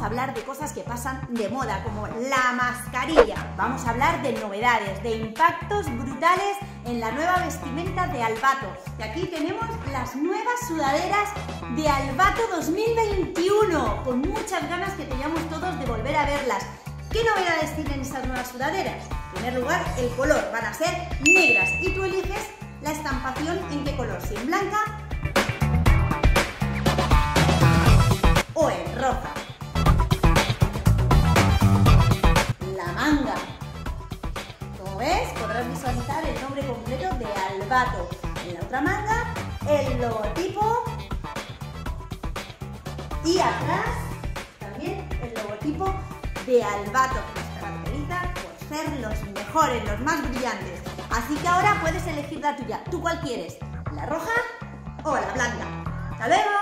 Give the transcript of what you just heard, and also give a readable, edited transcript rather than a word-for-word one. vamos a hablar de cosas que pasan de moda, como la mascarilla. Vamos a hablar de novedades, de impactos brutales en la nueva vestimenta de Alvato. Y aquí tenemos las nuevas sudaderas de Alvato 2021, con muchas ganas que teníamos todos de volver a verlas. ¿Qué novedades tienen estas nuevas sudaderas? En primer lugar, el color. Van a ser negras y tú eliges la estampación en qué color, si en blanca o en roja. La manga. Como ves, podrás visualizar el nombre completo de Alvato. En la otra manga, el logotipo. Y atrás, también el logotipo de Alvato, que nos caracteriza por ser los mejores, los más brillantes. Así que ahora puedes elegir la tuya. ¿Tú cuál quieres? ¿La roja o la blanca? ¡Hasta luego!